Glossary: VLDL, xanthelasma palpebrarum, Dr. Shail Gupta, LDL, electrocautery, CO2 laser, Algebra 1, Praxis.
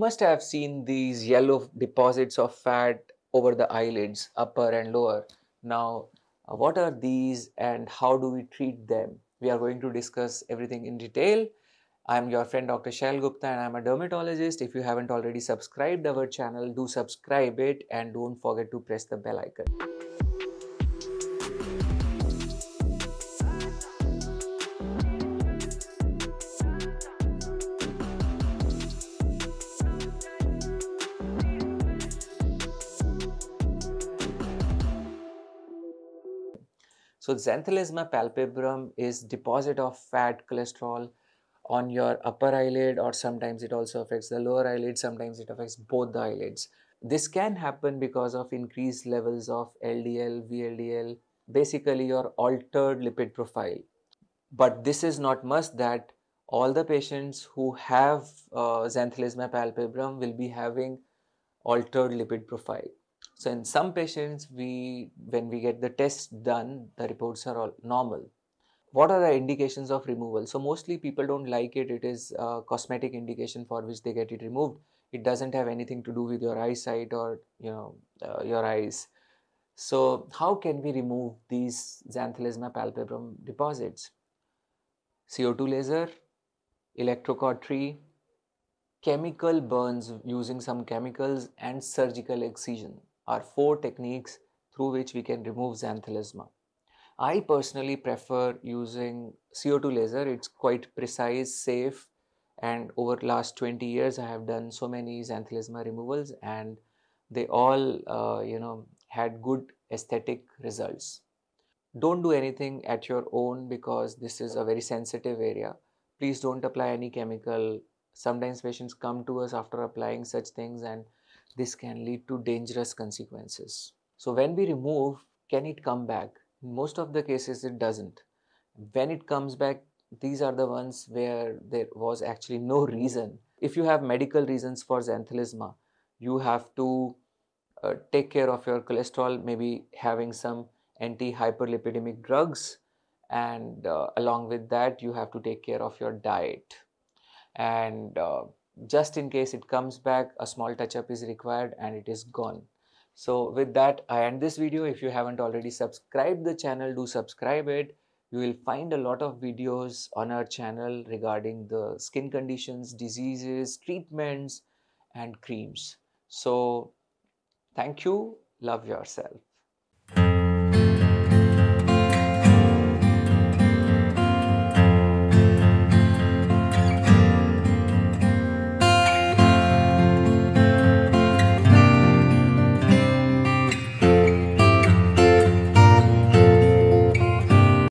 must have seen these yellow deposits of fat over the eyelids, upper and lower. Now, what are these and how do we treat them? We are going to discuss everything in detail. I am your friend Dr. Shail Gupta and I am a dermatologist. If you haven't already subscribed our channel, do subscribe it and don't forget to press the bell icon. So xanthelasma palpebrarum is deposit of fat cholesterol on your upper eyelid, or sometimes it also affects the lower eyelid, sometimes it affects both the eyelids. This can happen because of increased levels of LDL, VLDL, basically your altered lipid profile. But this is not must that all the patients who have xanthelasma palpebrarum will be having altered lipid profile. So in some patients, when we get the test done, the reports are all normal. What are the indications of removal? So mostly people don't like it. It is a cosmetic indication for which they get it removed. It doesn't have anything to do with your eyesight or your eyes. So how can we remove these xanthelasma palpebrarum deposits? CO2 laser, electrocautery, chemical burns using some chemicals, and surgical excision are four techniques through which we can remove xanthelasma. I personally prefer using CO2 laser. It's quite precise, safe, and over the last 20 years I have done so many xanthelasma removals and they all had good aesthetic results. Don't do anything at your own because this is a very sensitive area. Please don't apply any chemical. Sometimes patients come to us after applying such things and this can lead to dangerous consequences. So when we remove, can it come back? In most of the cases it doesn't. When it comes back, these are the ones where there was actually no reason. If you have medical reasons for xanthelasma, you have to take care of your cholesterol, maybe having some anti-hyperlipidemic drugs, and along with that you have to take care of your diet. And just in case it comes back, a small touch-up is required and it is gone. So with that, I end this video. If you haven't already subscribed the channel, do subscribe it. You will find a lot of videos on our channel regarding the skin conditions, diseases, treatments, and creams. So thank you. Love yourself.